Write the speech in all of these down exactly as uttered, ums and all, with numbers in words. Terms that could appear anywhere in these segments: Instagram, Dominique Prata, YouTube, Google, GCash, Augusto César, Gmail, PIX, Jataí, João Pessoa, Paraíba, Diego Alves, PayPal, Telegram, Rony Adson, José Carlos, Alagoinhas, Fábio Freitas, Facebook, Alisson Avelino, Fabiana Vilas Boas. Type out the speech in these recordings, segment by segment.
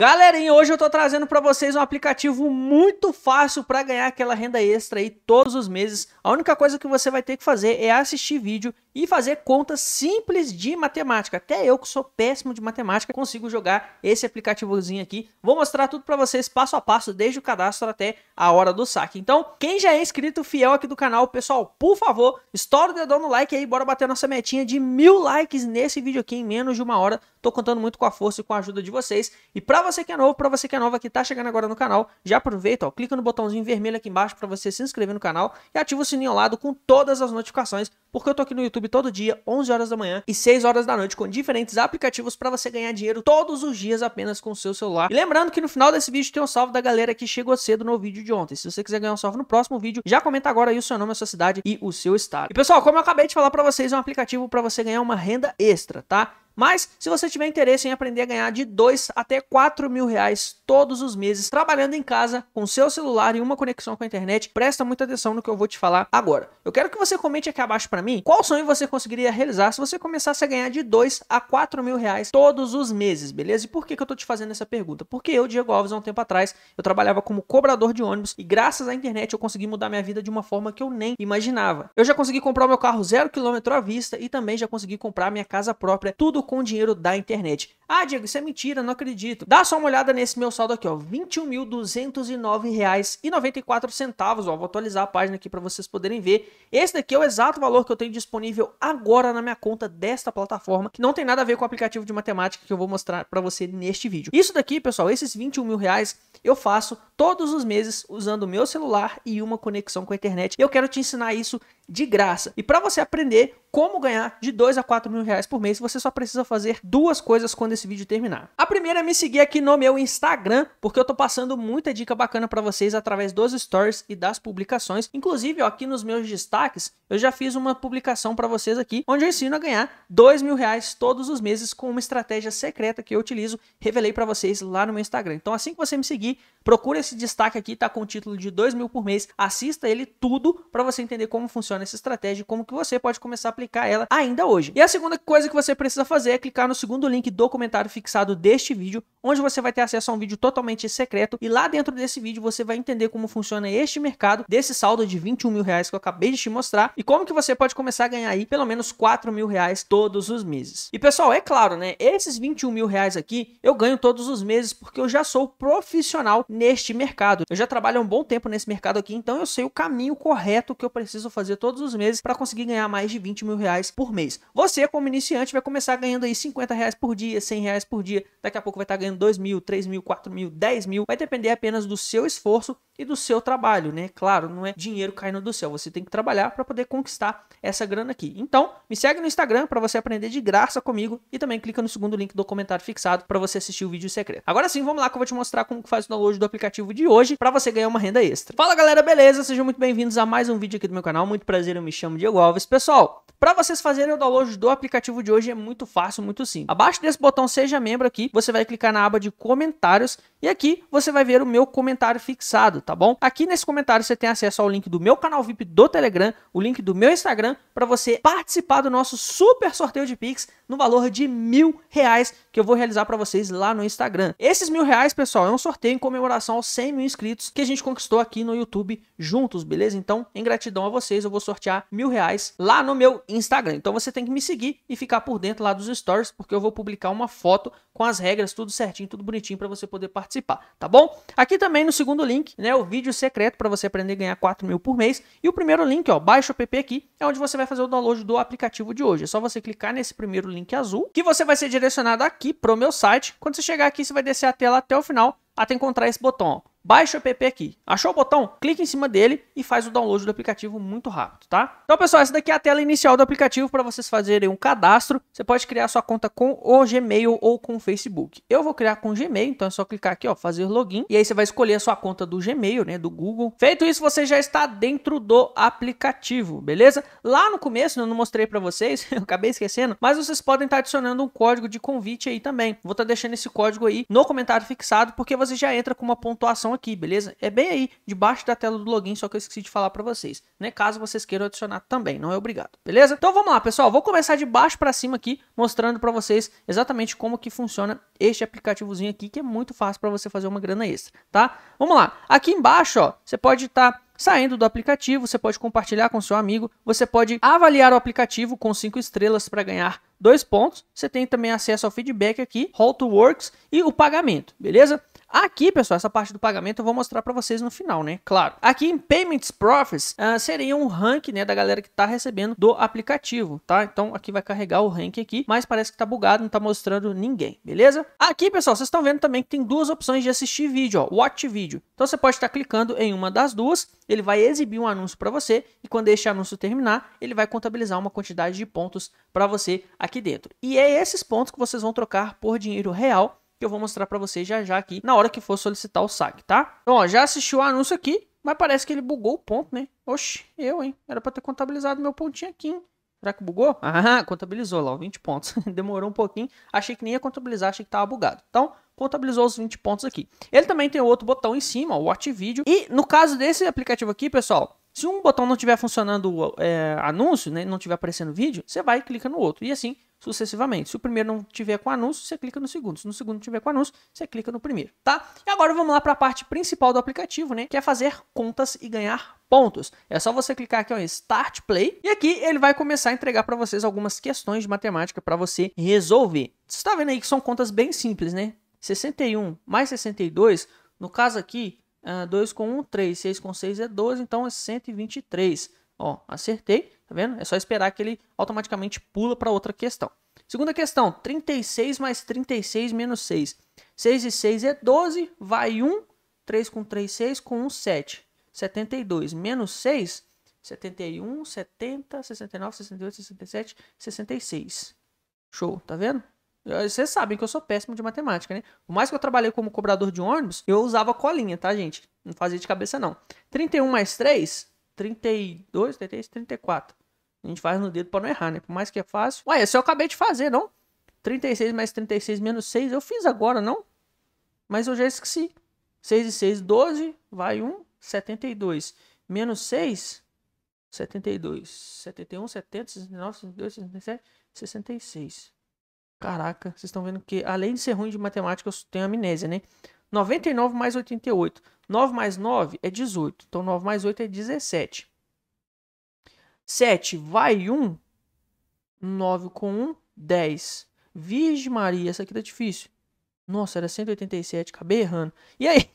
Galerinha, hoje eu tô trazendo para vocês um aplicativo muito fácil para ganhar aquela renda extra aí todos os meses. A única coisa que você vai ter que fazer é assistir vídeo e fazer contas simples de matemática. Até eu que sou péssimo de matemática consigo jogar esse aplicativozinho aqui. Vou mostrar tudo para vocês passo a passo, desde o cadastro até a hora do saque. Então, quem já é inscrito fiel aqui do canal, pessoal, por favor, estoura o dedão no like aí, bora bater nossa metinha de mil likes nesse vídeo aqui em menos de uma hora. Tô contando muito com a força e com a ajuda de vocês. E para você que é novo, para você que é nova que tá chegando agora no canal, já aproveita, ó, clica no botãozinho vermelho aqui embaixo para você se inscrever no canal e ativa o sininho ao lado com todas as notificações, porque eu tô aqui no YouTube todo dia, onze horas da manhã e seis horas da noite, com diferentes aplicativos para você ganhar dinheiro todos os dias apenas com o seu celular. E lembrando que no final desse vídeo tem um salve da galera que chegou cedo no vídeo de ontem. Se você quiser ganhar um salve no próximo vídeo, já comenta agora aí o seu nome, a sua cidade e o seu estado. E pessoal, como eu acabei de falar para vocês, é um aplicativo para você ganhar uma renda extra, tá? Mas, se você tiver interesse em aprender a ganhar de dois até quatro mil reais todos os meses, trabalhando em casa, com seu celular e uma conexão com a internet, presta muita atenção no que eu vou te falar agora. Eu quero que você comente aqui abaixo para mim qual sonho você conseguiria realizar se você começasse a ganhar de dois a quatro mil reais todos os meses, beleza? E por que, que eu tô te fazendo essa pergunta? Porque eu, Diego Alves, há um tempo atrás, eu trabalhava como cobrador de ônibus e graças à internet eu consegui mudar minha vida de uma forma que eu nem imaginava. Eu já consegui comprar o meu carro zero quilômetro à vista e também já consegui comprar minha casa própria, tudo com o dinheiro da internet. Ah, Diego, isso é mentira, não acredito. Dá só uma olhada nesse meu saldo aqui, ó, vinte e um mil duzentos e nove reais e noventa e quatro centavos, ó, vou atualizar a página aqui para vocês poderem ver. Esse daqui é o exato valor que eu tenho disponível agora na minha conta desta plataforma, que não tem nada a ver com o aplicativo de matemática que eu vou mostrar para você neste vídeo. Isso daqui, pessoal, esses vinte e um mil reais eu faço todos os meses usando o meu celular e uma conexão com a internet. Eu quero te ensinar isso de graça. E para você aprender como ganhar de dois a quatro mil reais por mês, você só precisa fazer duas coisas quando esse vídeo terminar. A primeira é me seguir aqui no meu Instagram, porque eu tô passando muita dica bacana para vocês através dos stories e das publicações. Inclusive, ó, aqui nos meus destaques, eu já fiz uma publicação para vocês aqui, onde eu ensino a ganhar dois mil reais todos os meses com uma estratégia secreta que eu utilizo. Revelei para vocês lá no meu Instagram. Então, assim que você me seguir, procura esse destaque aqui, tá com o título de dois mil por mês. Assista ele tudo para você entender como funciona essa estratégia e como que você pode começar a aplicar ela ainda hoje. E a segunda coisa que você precisa fazer é clicar no segundo link do comentário fixado deste vídeo, onde você vai ter acesso a um vídeo totalmente secreto, e lá dentro desse vídeo você vai entender como funciona este mercado desse saldo de vinte e um mil reais que eu acabei de te mostrar e como que você pode começar a ganhar aí pelo menos quatro mil reais todos os meses. E pessoal, é claro, né, esses vinte e um mil reais aqui eu ganho todos os meses porque eu já sou profissional neste mercado, eu já trabalho há um bom tempo nesse mercado aqui, então eu sei o caminho correto que eu preciso fazer todos os meses para conseguir ganhar mais de vinte mil reais por mês. Você, como iniciante, vai começar ganhando aí cinquenta reais por dia, cem reais por dia, daqui a pouco vai estar ganhando dois mil, três mil, quatro mil, dez mil, vai depender apenas do seu esforço e do seu trabalho, né? Claro, não é dinheiro caindo do céu, você tem que trabalhar para poder conquistar essa grana aqui. Então, me segue no Instagram para você aprender de graça comigo e também clica no segundo link do comentário fixado para você assistir o vídeo secreto. Agora sim, vamos lá que eu vou te mostrar como que faz o download do aplicativo de hoje para você ganhar uma renda extra. Fala galera, beleza? Sejam muito bem-vindos a mais um vídeo aqui do meu canal. Muito prazer, eu me chamo Diego Alves. Pessoal, para vocês fazerem o download do aplicativo de hoje é muito fácil, muito simples. Abaixo desse botão seja membro aqui, você vai clicar na aba de comentários e aqui você vai ver o meu comentário fixado, tá bom? Aqui nesse comentário você tem acesso ao link do meu canal V I P do Telegram, o link do meu Instagram, para você participar do nosso super sorteio de PIX no valor de mil reais que eu vou realizar para vocês lá no Instagram. Esses mil reais, pessoal, é um sorteio em comemoração aos cem mil inscritos que a gente conquistou aqui no YouTube juntos, beleza? Então, em gratidão a vocês, eu vou sortear mil reais lá no meu Instagram. Então você tem que me seguir e ficar por dentro lá dos stories, porque eu vou publicar uma foto com as regras, tudo certinho, tudo bonitinho para você poder participar, tá bom? Aqui também no segundo link, né, o vídeo secreto para você aprender a ganhar quatro mil por mês. E o primeiro link, ó, baixa o app aqui, é onde você vai fazer o download do aplicativo de hoje. É só você clicar nesse primeiro link azul, que você vai ser direcionado aqui pro meu site. Quando você chegar aqui, você vai descer a tela até o final, até encontrar esse botão, ó. Baixa o app aqui. Achou o botão? Clica em cima dele e faz o download do aplicativo muito rápido, tá? Então, pessoal, essa daqui é a tela inicial do aplicativo para vocês fazerem um cadastro. Você pode criar sua conta com o Gmail ou com o Facebook. Eu vou criar com o Gmail, então é só clicar aqui, ó, fazer login. E aí você vai escolher a sua conta do Gmail, né, do Google. Feito isso, você já está dentro do aplicativo, beleza? Lá no começo, eu não mostrei para vocês, eu acabei esquecendo, mas vocês podem estar adicionando um código de convite aí também. Vou estar deixando esse código aí no comentário fixado, porque você já entra com uma pontuação aqui, beleza? É bem aí, debaixo da tela do login, só que eu esqueci de falar para vocês, né? Caso vocês queiram adicionar também, não é obrigado, beleza? Então vamos lá, pessoal. Vou começar de baixo para cima aqui, mostrando para vocês exatamente como que funciona este aplicativozinho aqui, que é muito fácil para você fazer uma grana extra, tá? Vamos lá. Aqui embaixo, ó, você pode estar... Tá saindo do aplicativo, você pode compartilhar com seu amigo, você pode avaliar o aplicativo com cinco estrelas para ganhar dois pontos. Você tem também acesso ao feedback aqui, How to Works e o pagamento, beleza? Aqui, pessoal, essa parte do pagamento eu vou mostrar para vocês no final, né? Claro. Aqui em Payments Profits, uh, seria um rank, né, da galera que tá recebendo do aplicativo, tá? Então, aqui vai carregar o rank aqui, mas parece que tá bugado, não tá mostrando ninguém, beleza? Aqui, pessoal, vocês estão vendo também que tem duas opções de assistir vídeo, ó, Watch Video. Então, você pode estar clicando em uma das duas, ele vai exibir um anúncio para você e quando este anúncio terminar, ele vai contabilizar uma quantidade de pontos para você aqui dentro. E é esses pontos que vocês vão trocar por dinheiro real, que eu vou mostrar para vocês já já aqui, na hora que for solicitar o saque, tá? Então, ó, já assistiu o anúncio aqui, mas parece que ele bugou o ponto, né? Oxi, eu, hein? Era para ter contabilizado meu pontinho aqui, hein? Será que bugou? Ah, contabilizou lá, ó, vinte pontos. Demorou um pouquinho, achei que nem ia contabilizar, achei que tava bugado. Então, contabilizou os vinte pontos aqui. Ele também tem outro botão em cima, o Watch Video. E no caso desse aplicativo aqui, pessoal, se um botão não estiver funcionando é, anúncio, né, não estiver aparecendo vídeo, você vai e clica no outro. E assim sucessivamente. Se o primeiro não tiver com anúncio, você clica no segundo. Se no segundo tiver com anúncio, você clica no primeiro, tá? E agora vamos lá para a parte principal do aplicativo, né? Que é fazer contas e ganhar pontos. É só você clicar aqui, ó, em Start Play. E aqui ele vai começar a entregar para vocês algumas questões de matemática para você resolver. Você está vendo aí que são contas bem simples, né? sessenta e um mais sessenta e dois, no caso aqui, dois com um, três. seis com seis é doze, então é cento e vinte e três. Ó, acertei, tá vendo? É só esperar que ele automaticamente pula para outra questão. Segunda questão, trinta e seis mais trinta e seis menos seis. seis e seis é doze, vai um. três com três, seis com um, sete. setenta e dois menos seis, setenta e um, setenta, sessenta e nove, sessenta e oito, sessenta e sete, sessenta e seis. Show, tá vendo? Vocês sabem que eu sou péssimo de matemática, né? Por mais que eu trabalhei como cobrador de ônibus, eu usava colinha, tá, gente? Não fazia de cabeça, não. trinta e um mais três, trinta e dois, trinta e três, trinta e quatro. A gente faz no dedo pra não errar, né? Por mais que é fácil. Ué, esse eu acabei de fazer, não? trinta e seis mais trinta e seis menos seis, eu fiz agora, não? Mas eu já esqueci. seis e seis, doze, vai um, setenta e dois. Menos seis, setenta e dois. setenta e um, setenta, sessenta e nove, sessenta e dois, sessenta e sete, sessenta e seis. Caraca, vocês estão vendo que além de ser ruim de matemática, eu tenho amnésia, né? noventa e nove mais oitenta e oito. nove mais nove é dezoito. Então, nove mais oito é dezessete. sete vai um. nove com um, dez. Virgem Maria, essa aqui tá difícil. Nossa, era cento e oitenta e sete, acabei errando. E aí?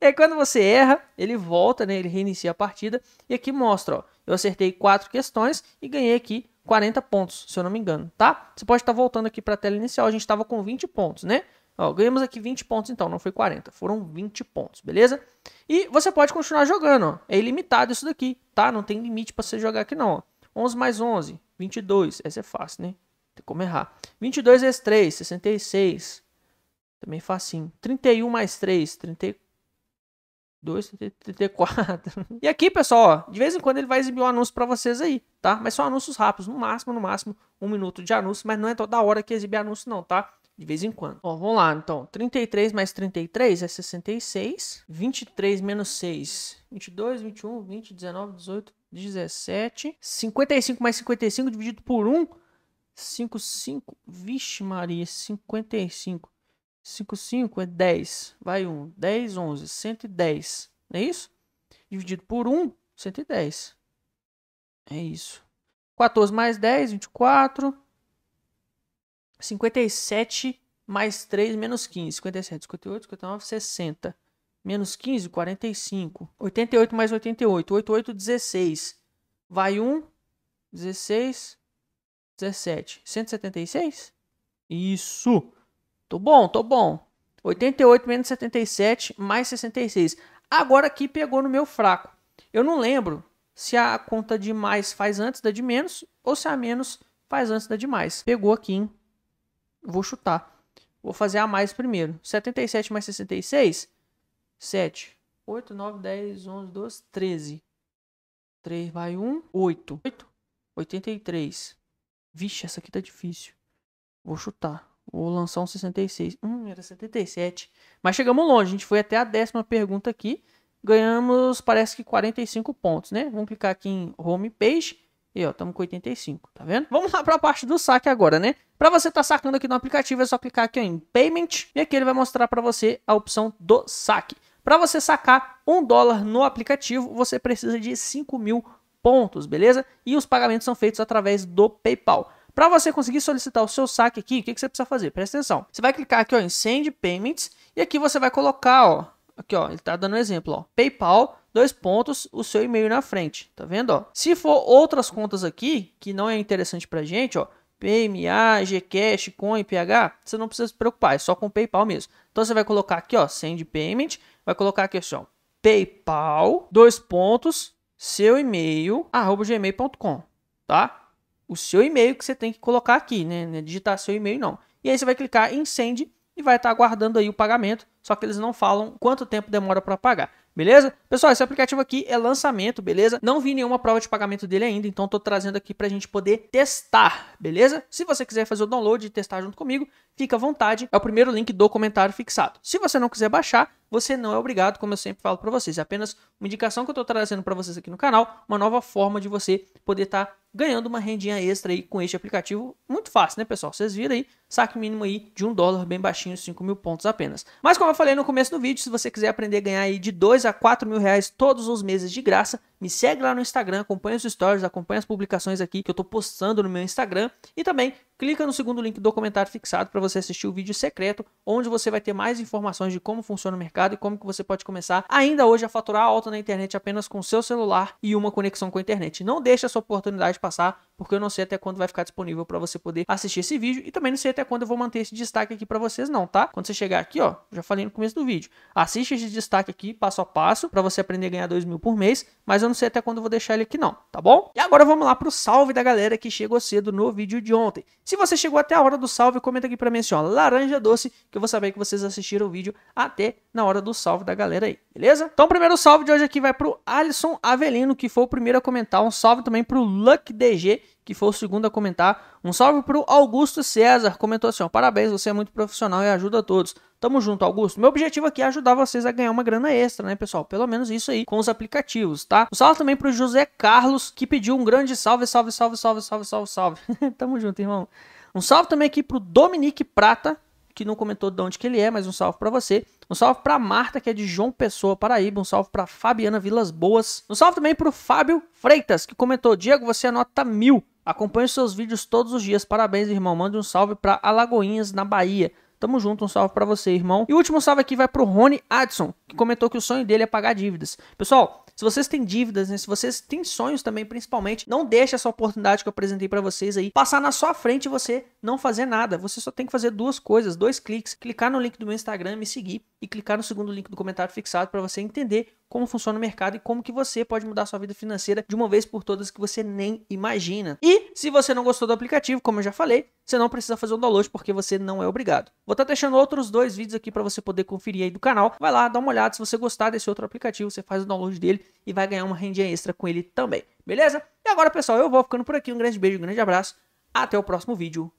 É quando você erra, ele volta, né? Ele reinicia a partida. E aqui mostra, ó. Eu acertei quatro questões e ganhei aqui quarenta pontos, se eu não me engano, tá? Você pode estar voltando aqui para a tela inicial, a gente estava com vinte pontos, né? Ó, ganhamos aqui vinte pontos então, não foi quarenta, foram vinte pontos, beleza? E você pode continuar jogando, ó. É ilimitado isso daqui, tá? Não tem limite para você jogar aqui não, ó. onze mais onze, vinte e dois, essa é fácil, né? Não tem como errar. vinte e dois vezes três, sessenta e seis, também facinho. trinta e um mais três, trinta e quatro. dois, trinta e quatro. E aqui, pessoal, ó, de vez em quando ele vai exibir um anúncio para vocês aí, tá? Mas são anúncios rápidos, no máximo, no máximo, um minuto de anúncio, mas não é toda hora que exibe anúncio não, tá? De vez em quando. Ó, vamos lá, então. trinta e três mais trinta e três é sessenta e seis. vinte e três menos seis. vinte e dois, vinte e um, vinte, dezenove, dezoito, dezessete. cinquenta e cinco mais cinquenta e cinco dividido por um. cinco, cinco. Vixe Maria, cinquenta e cinco. cinco, cinco é dez, vai um, dez, onze, cento e dez, não é isso? Dividido por um, cento e dez, é isso. quatorze mais dez, vinte e quatro, cinquenta e sete mais três, menos quinze, cinquenta e sete, cinquenta e oito, cinquenta e nove, sessenta, menos quinze, quarenta e cinco, oitenta e oito mais oitenta e oito, oitenta e oito, dezesseis, vai um, dezesseis, dezessete, cento e setenta e seis, isso. Tô bom, tô bom. oitenta e oito menos setenta e sete mais sessenta e seis. Agora aqui pegou no meu fraco. Eu não lembro se a conta de mais faz antes da de menos ou se a menos faz antes da de mais. Pegou aqui, hein? Vou chutar. Vou fazer a mais primeiro. setenta e sete mais sessenta e seis? sete. oito, nove, dez, onze, doze, treze. três vai um. oito. oito. oitenta e três. Vixe, essa aqui tá difícil. Vou chutar. Ou lançar um sessenta e seis. Hum, era setenta e sete. Mas chegamos longe. A gente foi até a décima pergunta aqui. Ganhamos, parece que quarenta e cinco pontos, né? Vamos clicar aqui em home page. E ó, estamos com oitenta e cinco, tá vendo? Vamos lá para a parte do saque agora, né? Para você estar tá sacando aqui no aplicativo, é só clicar aqui ó, em Payment. E aqui ele vai mostrar para você a opção do saque. Para você sacar um dólar no aplicativo, você precisa de cinco mil pontos, beleza? E os pagamentos são feitos através do PayPal. Para você conseguir solicitar o seu saque aqui, o que, que você precisa fazer? Presta atenção. Você vai clicar aqui ó, em Send Payments e aqui você vai colocar, ó, aqui ó, ele tá dando um exemplo, ó, PayPal, dois pontos, o seu e-mail na frente, tá vendo, ó? Se for outras contas aqui, que não é interessante pra gente, ó, P M A, GCash, Coin, P H, você não precisa se preocupar, é só com PayPal mesmo. Então você vai colocar aqui, ó, Send Payment, vai colocar aqui ó, PayPal, dois pontos, seu e-mail, arroba gmail ponto com, tá? O seu e-mail que você tem que colocar aqui, né? Não é digitar seu e-mail, não. E aí você vai clicar em Send e vai estar aguardando aí o pagamento, só que eles não falam quanto tempo demora para pagar, beleza? Pessoal, esse aplicativo aqui é lançamento, beleza? Não vi nenhuma prova de pagamento dele ainda, então estou trazendo aqui para a gente poder testar, beleza? Se você quiser fazer o download e testar junto comigo, fica à vontade, é o primeiro link do comentário fixado. Se você não quiser baixar, você não é obrigado, como eu sempre falo para vocês, é apenas uma indicação que eu estou trazendo para vocês aqui no canal, uma nova forma de você poder estar ganhando uma rendinha extra aí com este aplicativo. Muito fácil, né, pessoal? Vocês viram aí, saque mínimo aí de um dólar, bem baixinho, cinco mil pontos apenas. Mas como eu falei no começo do vídeo, se você quiser aprender a ganhar aí de dois a quatro mil reais todos os meses de graça, me segue lá no Instagram, acompanha os stories, acompanha as publicações aqui que eu tô postando no meu Instagram e também clica no segundo link do comentário fixado para você assistir o vídeo secreto, onde você vai ter mais informações de como funciona o mercado e como que você pode começar ainda hoje a faturar alto na internet apenas com seu celular e uma conexão com a internet. Não deixe essa oportunidade passar, porque eu não sei até quando vai ficar disponível para você poder assistir esse vídeo e também não sei até quando eu vou manter esse destaque aqui para vocês não, tá? Quando você chegar aqui, ó, já falei no começo do vídeo, assiste esse destaque aqui passo a passo para você aprender a ganhar dois mil por mês, mas eu não sei até quando eu vou deixar ele aqui não, tá bom? E agora vamos lá pro salve da galera que chegou cedo no vídeo de ontem. Se você chegou até a hora do salve, comenta aqui pra mim assim, ó, laranja doce, que eu vou saber que vocês assistiram o vídeo até na hora do salve da galera aí, beleza? Então o primeiro salve de hoje aqui vai pro Alisson Avelino, que foi o primeiro a comentar. Um salve também pro Luck D G, que foi o segundo a comentar. Um salve pro Augusto César, comentou assim, ó, parabéns, você é muito profissional e ajuda a todos. Tamo junto, Augusto. Meu objetivo aqui é ajudar vocês a ganhar uma grana extra, né, pessoal? Pelo menos isso aí com os aplicativos, tá? Um salve também pro José Carlos, que pediu um grande salve, salve, salve, salve, salve, salve, salve. Tamo junto, irmão. Um salve também aqui pro Dominique Prata, que não comentou de onde que ele é, mas um salve pra você. Um salve pra Marta, que é de João Pessoa, Paraíba. Um salve pra Fabiana Vilas Boas. Um salve também pro Fábio Freitas, que comentou, Diego, você é nota mil. Acompanho seus vídeos todos os dias. Parabéns, irmão. Mande um salve pra Alagoinhas, na Bahia. Tamo junto, um salve pra você, irmão. E o último salve aqui vai pro Rony Adson, que comentou que o sonho dele é pagar dívidas. Pessoal, se vocês têm dívidas, né, se vocês têm sonhos também, principalmente, não deixe essa oportunidade que eu apresentei pra vocês aí passar na sua frente e você não fazer nada. Você só tem que fazer duas coisas, dois cliques, clicar no link do meu Instagram, me seguir e clicar no segundo link do comentário fixado pra você entender como funciona o mercado e como que você pode mudar sua vida financeira de uma vez por todas que você nem imagina. E se você não gostou do aplicativo, como eu já falei, você não precisa fazer o download porque você não é obrigado. Vou estar deixando outros dois vídeos aqui para você poder conferir aí do canal. Vai lá, dá uma olhada. Se você gostar desse outro aplicativo, você faz o download dele e vai ganhar uma rendinha extra com ele também. Beleza? E agora, pessoal, eu vou ficando por aqui. Um grande beijo, um grande abraço. Até o próximo vídeo.